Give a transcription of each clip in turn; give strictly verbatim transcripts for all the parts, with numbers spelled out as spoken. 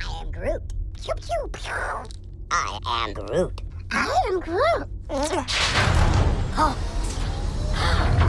I am Groot. Pew, pew, pew. I am Groot. I am Groot. Oh. I am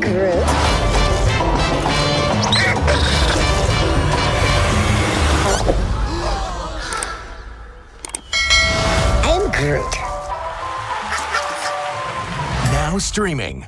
Groot. I am Groot. Um. Now streaming.